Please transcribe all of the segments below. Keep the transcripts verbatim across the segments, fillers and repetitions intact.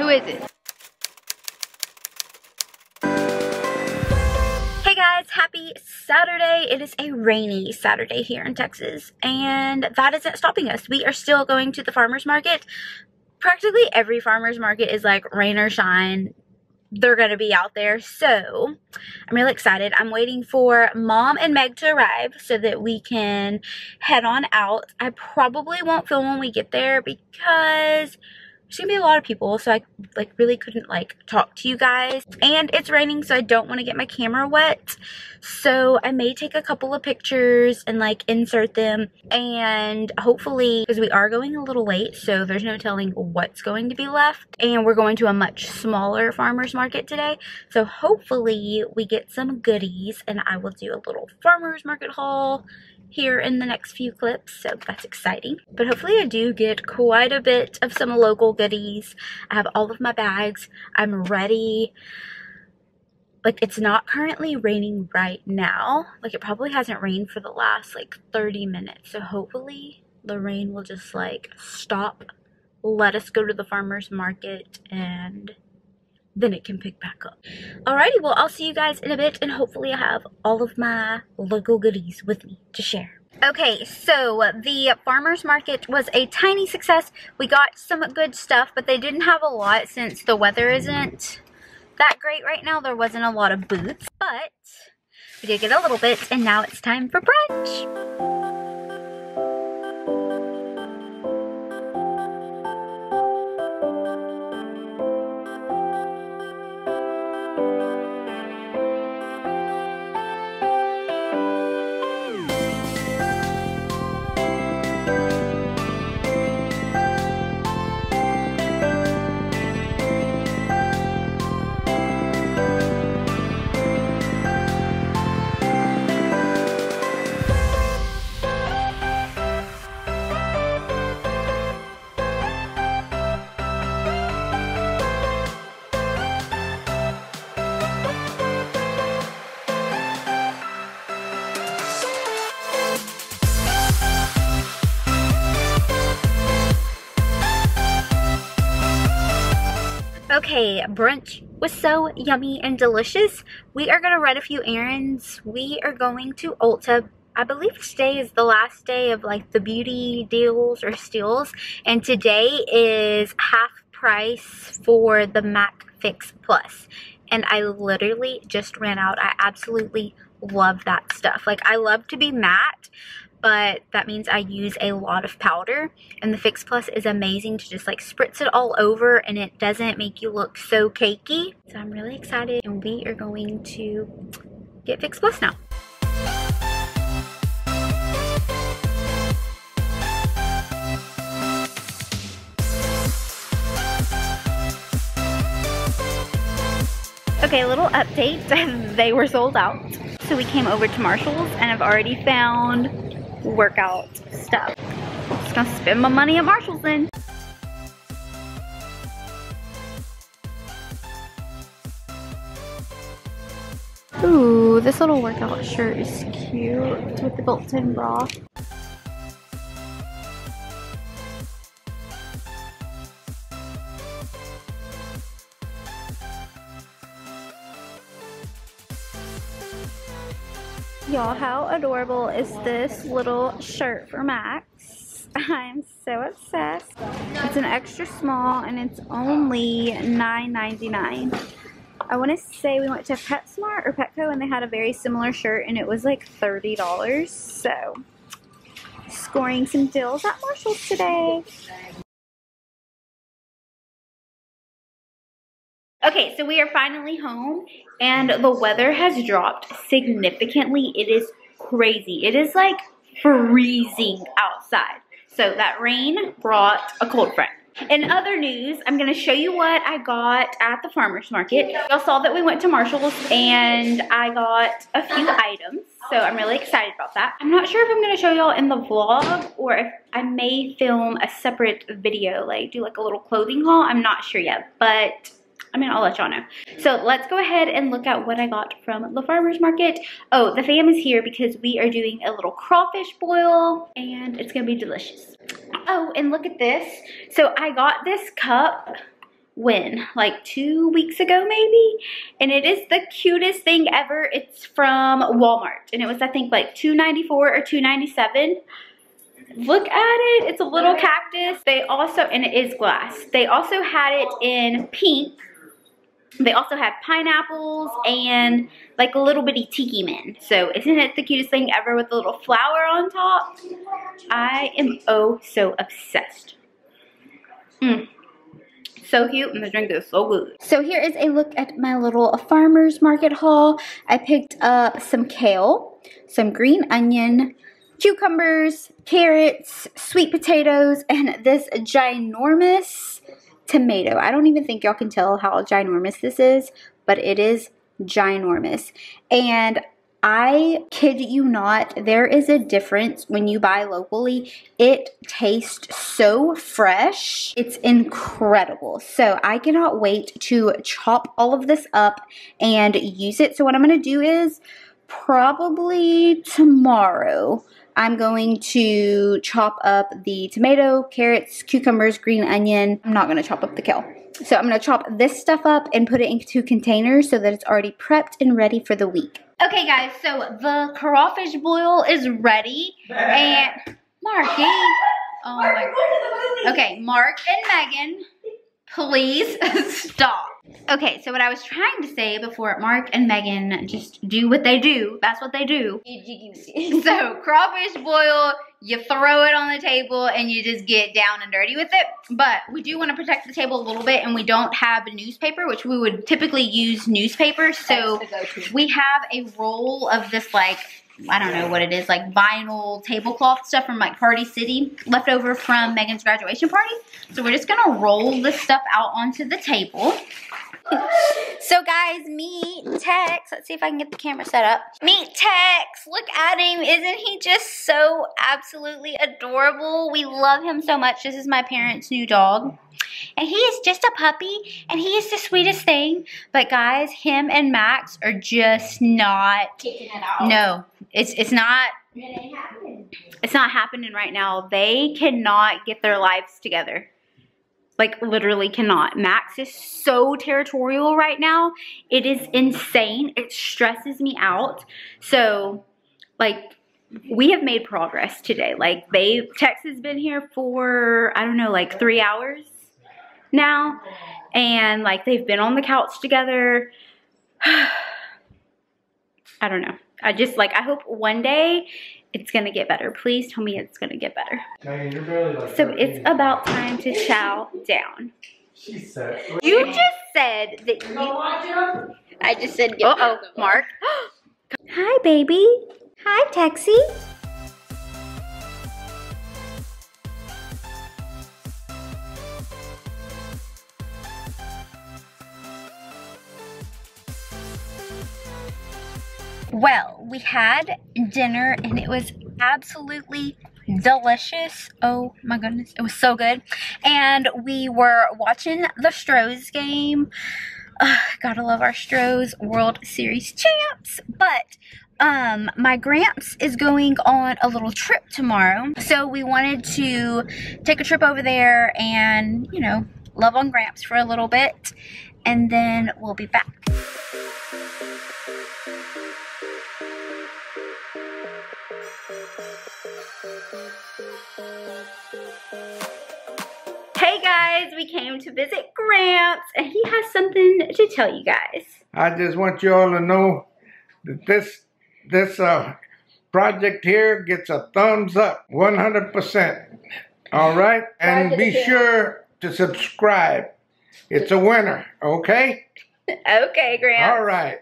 Who is it? Hey guys, happy Saturday. It is a rainy Saturday here in Texas, and that isn't stopping us. We are still going to the farmer's market. Practically every farmer's market is like rain or shine, they're gonna be out there. So I'm really excited. I'm waiting for Mom and Meg to arrive so that we can head on out. I probably won't film when we get there because there's gonna be a lot of people, so I like really couldn't like talk to you guys, and it's raining, so I don't want to get my camera wet. So I may take a couple of pictures and like insert them, and hopefully, because we are going a little late, so there's no telling what's going to be left, and we're going to a much smaller farmer's market today, so hopefully we get some goodies, and I will do a little farmer's market haul here in the next few clips, so that's exciting. But hopefully I do get quite a bit of some local goodies. I have all of my bags. I'm ready. Like, it's not currently raining right now. Like, it probably hasn't rained for the last like thirty minutes, so hopefully the rain will just like stop, let us go to the farmer's market, and then it can pick back up. Alrighty, well, I'll see you guys in a bit, and hopefully I have all of my local goodies with me to share. Okay, so the farmer's market was a tiny success. We got some good stuff, but they didn't have a lot since the weather isn't that great right now. There wasn't a lot of booths, but we did get a little bit, and now it's time for brunch. Okay, brunch was so yummy and delicious. We are going to run a few errands. We are going to Ulta. I believe today is the last day of like the beauty deals or steals, and today is half price for the Mac Fix Plus. And I literally just ran out. I absolutely love that stuff. Like, I love to be matte, but that means I use a lot of powder, and the Fix Plus is amazing to just like spritz it all over, and it doesn't make you look so cakey. So I'm really excited, and we are going to get Fix Plus now. Okay, a little update. They were sold out. So we came over to Marshall's, and I've already found workout stuff. I'm just gonna spend my money at Marshall's then. Ooh, this little workout shirt is cute with the built-in bra. Y'all, how adorable is this little shirt for Max? I'm so obsessed. It's an extra small, and it's only nine ninety-nine. I want to say we went to PetSmart or Petco, and they had a very similar shirt, and it was like thirty dollars. So, scoring some deals at Marshall's today. Okay, so we are finally home, and the weather has dropped significantly. It is crazy. It is like freezing outside. So that rain brought a cold front. In other news, I'm going to show you what I got at the farmer's market. Y'all saw that we went to Marshall's, and I got a few items, so I'm really excited about that. I'm not sure if I'm going to show y'all in the vlog, or if I may film a separate video, like do like a little clothing haul. I'm not sure yet, but I mean, I'll let y'all know. So let's go ahead and look at what I got from the farmer's market. Oh, the fam is here because we are doing a little crawfish boil, and it's gonna be delicious. Oh, and look at this. So I got this cup when? Like two weeks ago maybe? And it is the cutest thing ever. It's from Walmart. And it was, I think, like two ninety-four or two ninety-seven. Look at it. It's a little cactus. They also, and it is glass. They also had it in pink. They also have pineapples and like a little bitty tiki men. So isn't it the cutest thing ever with a little flower on top? I am oh so obsessed. Mm. So cute, and the drink is so good. So here is a look at my little farmer's market haul. I picked up some kale, some green onion, cucumbers, carrots, sweet potatoes, and this ginormous tomato. I don't even think y'all can tell how ginormous this is, but it is ginormous. And I kid you not, there is a difference when you buy locally. It tastes so fresh. It's incredible. So I cannot wait to chop all of this up and use it. So what I'm going to do is probably tomorrow I'm going to chop up the tomato, carrots, cucumbers, green onion. I'm not going to chop up the kale. So I'm going to chop this stuff up and put it into containers so that it's already prepped and ready for the week. Okay, guys, so the crawfish boil is ready. And Marky. Oh my God. Okay, Mark and Megan, please stop. Okay, so what I was trying to say before, Mark and Megan just do what they do. That's what they do. So crawfish boil, you throw it on the table and you just get down and dirty with it. But we do want to protect the table a little bit, and we don't have newspaper, which we would typically use newspaper. So we have a roll of this, like, I don't know what it is, like vinyl tablecloth stuff from like Party City, left over from Megan's graduation party. So we're just gonna roll this stuff out onto the table. So guys, meet Tex. Let's see if I can get the camera set up. Meet Tex. Look at him. Isn't he just so absolutely adorable? We love him so much. This is my parents' new dog. And he is just a puppy, and he is the sweetest thing. But guys, him and Max are just not kicking it off. No, it's it's not. It ain't happening. It's not happening right now. They cannot get their lives together. Like, literally cannot. Max is so territorial right now. It is insane. It stresses me out. So, like, we have made progress today. Like, they, Tex has been here for, I don't know, like three hours now. And, like, they've been on the couch together. I don't know. I just, like, I hope one day it's going to get better. Please tell me it's going to get better. Dang, you're barely like so thirteen. It's about time to chow down. She said. You just said that you. No, I just said get Uh-oh, Mark. Hi, baby. Hi, Texie. Well, we had dinner and it was absolutely delicious. Oh my goodness, it was so good. And we were watching the Astros game. Ugh, gotta love our Astros, World Series champs. But um, my Gramps is going on a little trip tomorrow. So we wanted to take a trip over there and, you know, love on Gramps for a little bit. And then we'll be back. Hey guys, we came to visit Gramps and he has something to tell you guys. I just want you all to know that this this uh, project here gets a thumbs up one hundred percent. All right? And be sure to subscribe. It's a winner, okay? Okay, Gramps. All right.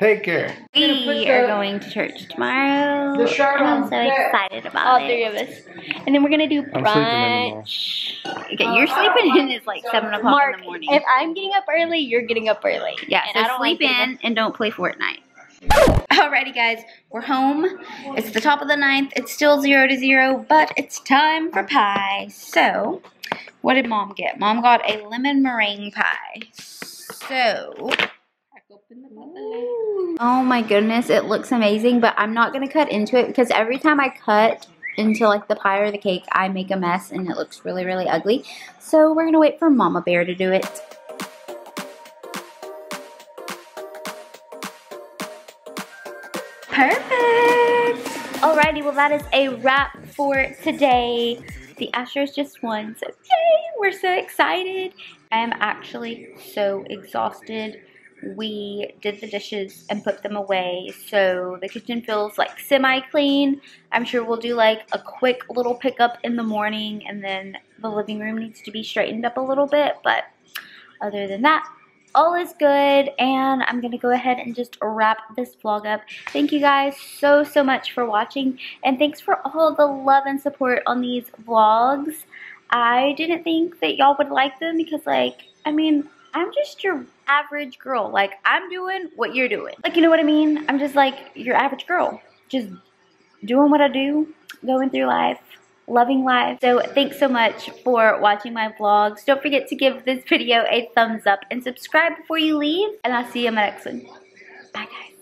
Take care. We are going to church tomorrow. I'm so excited about it. All three of us. And then we're going to do brunch. Okay, you're sleeping in is like seven o'clock in the morning. If I'm getting up early, you're getting up early. Yeah, so sleep in and don't play Fortnite. Alrighty guys, we're home. It's the top of the ninth. It's still zero to zero, but it's time for pie. So, what did Mom get? Mom got a lemon meringue pie. So... Ooh. Oh my goodness, it looks amazing, but I'm not going to cut into it because every time I cut into like the pie or the cake, I make a mess and it looks really, really ugly. So we're gonna wait for Mama Bear to do it. Perfect! Alrighty, well that is a wrap for today. The Astros just won, so yay! We're so excited. I am actually so exhausted. We did the dishes and put them away, so the kitchen feels like semi-clean. I'm sure we'll do like a quick little pickup in the morning, and then the living room needs to be straightened up a little bit, but other than that, all is good, and I'm gonna go ahead and just wrap this vlog up. Thank you guys so, so much for watching, and thanks for all the love and support on these vlogs. I didn't think that y'all would like them because, like, I mean, I'm just your average girl. Like, I'm doing what you're doing. Like, you know what I mean? I'm just like your average girl. Just doing what I do, going through life, loving life. So thanks so much for watching my vlogs. Don't forget to give this video a thumbs up and subscribe before you leave. And I'll see you in my next one. Bye, guys.